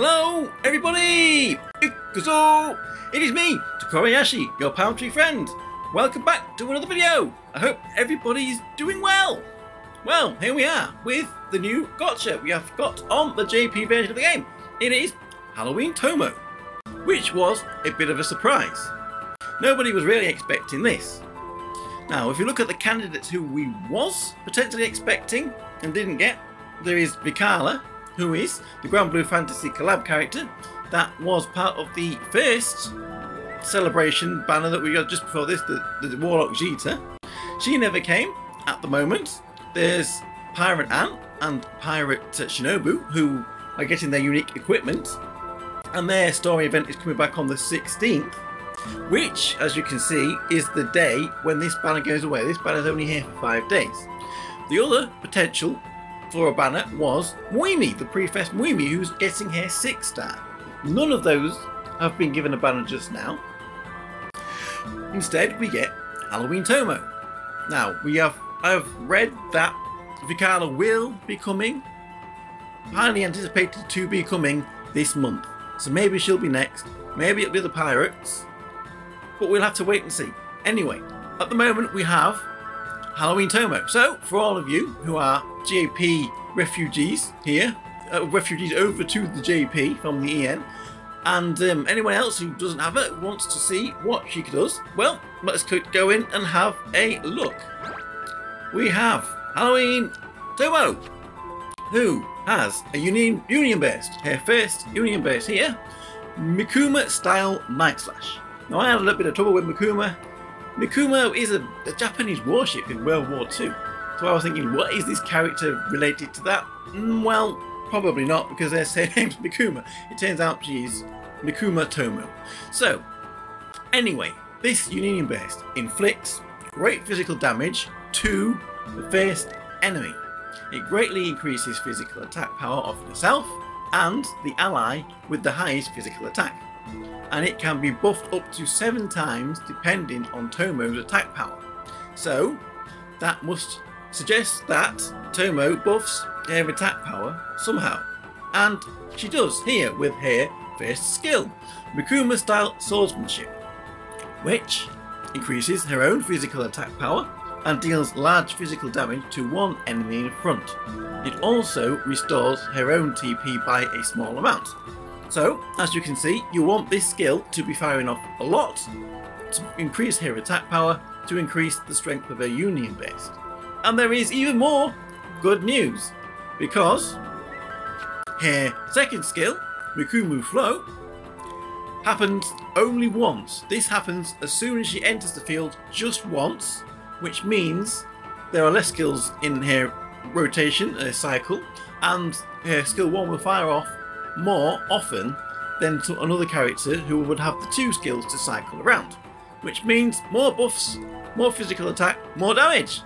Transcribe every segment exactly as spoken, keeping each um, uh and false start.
Hello, everybody! Ikuzo! It is me, Takori Yashi, your palm tree friend. Welcome back to another video. I hope everybody is doing well. Well, here we are with the new gacha we have got on the J P version of the game. It is Halloween Tomo, which was a bit of a surprise. Nobody was really expecting this. Now, if you look at the candidates who we was potentially expecting and didn't get, there is Vikala, who is the Granblue Fantasy collab character that was part of the first celebration banner that we got just before this, the, the Warlock Jita. She never came at the moment. There's Pirate Anne and Pirate Shinobu, who are getting their unique equipment, and their story event is coming back on the sixteenth, which, as you can see, is the day when this banner goes away. This banner is only here for five days. The other potential for a banner was Muimi, the Prefest Muimi, who's getting her six star. None of those have been given a banner just now. Instead, we get Halloween Tomo. Now, we have I've read that Vikala will be coming, highly anticipated to be coming this month. So maybe she'll be next. Maybe it'll be the Pirates, but we'll have to wait and see. Anyway, at the moment we have Halloween Tomo. So, for all of you who are J P refugees here, uh, refugees over to the J P from the E N, and um, anyone else who doesn't have it, wants to see what she does, well, let's go in and have a look. We have Halloween Tomo, who has a Union, union Burst, her first Union Burst here, Mikuma style Night Slash. Now, I had a little bit of trouble with Mikuma. Mikuma is a, a Japanese warship in World War Two, so I was thinking, what is this character related to that? Well, probably not, because their name's Mikuma. It turns out she is Mikuma Tomo. So, anyway, this Union Burst inflicts great physical damage to the first enemy. It greatly increases physical attack power of yourself and the ally with the highest physical attack, and it can be buffed up to seven times depending on Tomo's attack power. So that must suggest that Tomo buffs her attack power somehow, and she does here with her first skill, Mikuma style swordsmanship, which increases her own physical attack power and deals large physical damage to one enemy in front. It also restores her own T P by a small amount. So, as you can see, you want this skill to be firing off a lot to increase her attack power, to increase the strength of her Union Burst. And there is even more good news, because her second skill, Mukumu Flow, happens only once. This happens as soon as she enters the field just once, which means there are less skills in her rotation, her cycle, and her skill one will fire off more often than to another character who would have the two skills to cycle around, which means more buffs, more physical attack, more damage.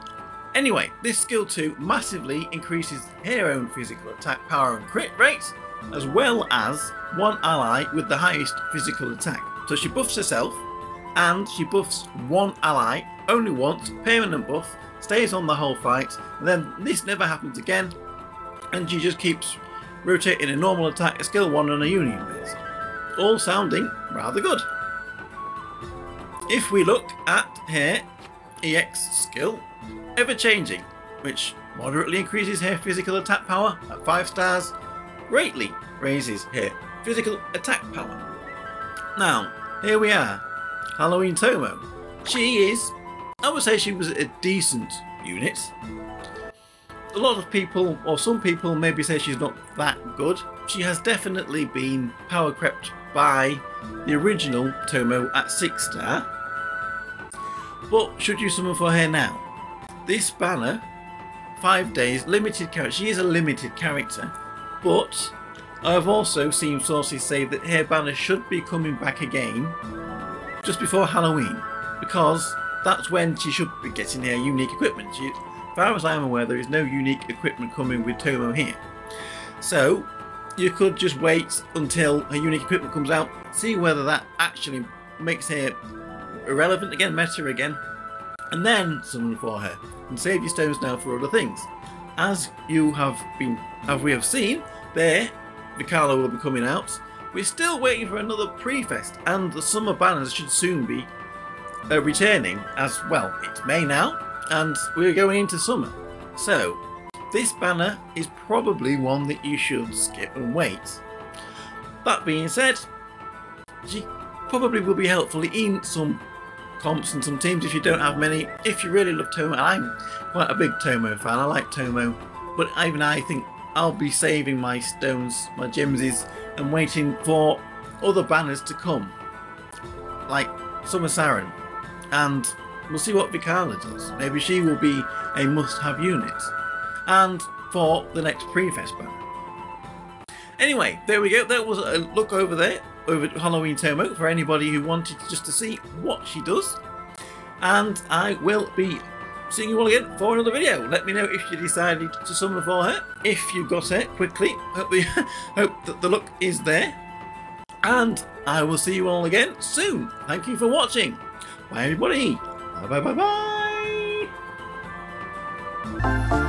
Anyway, this skill two massively increases her own physical attack power and crit rate, as well as one ally with the highest physical attack. So she buffs herself, and she buffs one ally only once, permanent buff, stays on the whole fight, and then this never happens again, and she just keeps rotating a normal attack, a skill one and a Union Burst. All sounding rather good. If we look at her E X skill, Ever-changing, which moderately increases her physical attack power at five stars, greatly raises her physical attack power. Now, here we are, Halloween Tomo. She is, I would say she was a decent unit. A lot of people, or some people, maybe say she's not that good. She has definitely been power crept by the original Tomo at six star. But should you summon for her now? This banner, five days, limited character. She is a limited character, but I've also seen sources say that her banner should be coming back again just before Halloween, because that's when she should be getting her unique equipment. She, as far as I'm aware, there is no unique equipment coming with Tomo here. So you could just wait until her unique equipment comes out, see whether that actually makes her irrelevant again, meta again, and then summon for her, and save your stones now for other things. As you have been, as we have seen, there Vikala will be coming out. We're still waiting for another Prefest, and the summer banners should soon be uh, returning as well. It's May now, and we're going into summer. So, this banner is probably one that you should skip and wait. That being said, she probably will be helpful in some comps and some teams if you don't have many. If you really love Tomo, and I'm quite a big Tomo fan, I like Tomo, but even I think I'll be saving my stones, my gemsies, and waiting for other banners to come, like Summer Saren, and we'll see what Vikala does. Maybe she will be a must-have unit, and for the next Prefest banner. Anyway, there we go. That was a look over there, over Halloween Tomo, for anybody who wanted just to see what she does. And I will be seeing you all again for another video. Let me know if you decided to summon for her, if you got her quickly. Hope, the, hope that the luck is there. And I will see you all again soon. Thank you for watching. Bye everybody. Bye bye bye bye.